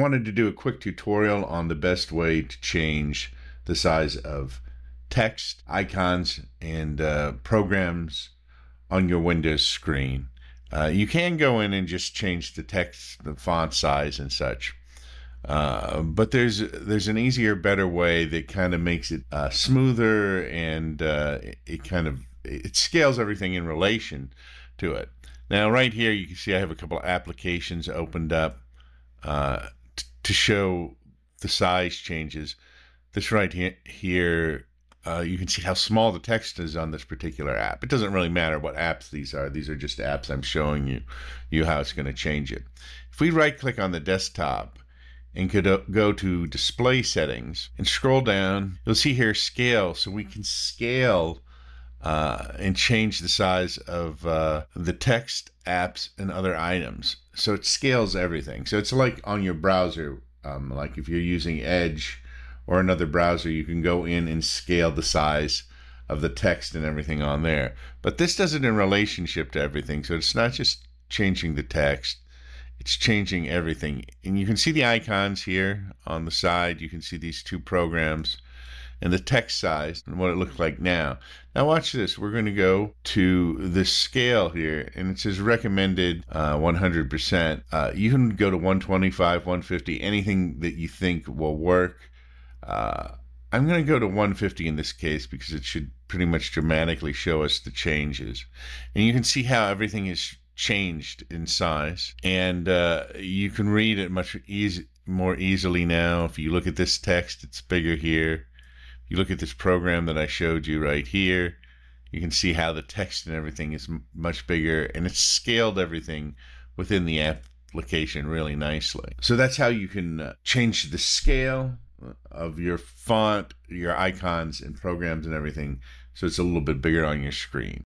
wanted to do a quick tutorial on the best way to change the size of text, icons, and programs on your Windows screen. You can go in and just change the text, the font size and such, but there's an easier, better way that kind of makes it smoother, and it scales everything in relation to it. Now right here you can see I have a couple of applications opened up to show the size changes. This right here, you can see how small the text is on this particular app. It doesn't really matter what apps these are. These are just apps I'm showing you how it's going to change it. If we right click on the desktop and could go to display settings and scroll down, you'll see here scale. So we can scale and change the size of the text, apps, and other items. So it scales everything. So it's like on your browser, like if you're using Edge or another browser, you can go in and scale the size of the text and everything on there. But this does it in relationship to everything. So it's not just changing the text, it's changing everything. And you can see the icons here on the side. You can see these two programs and the text size and what it looks like now. Now watch this. We're going to go to the scale here, and it says recommended 100%. You can go to 125, 150, anything that you think will work. I'm going to go to 150 in this case because it should pretty much dramatically show us the changes. And you can see how everything is changed in size, and you can read it much more easily now. If you look at this text, it's bigger here. You look at this program that I showed you right here, you can see how the text and everything is much bigger, and it's scaled everything within the application really nicely. So that's how you can change the scale of your font, your icons and programs and everything, so it's a little bit bigger on your screen.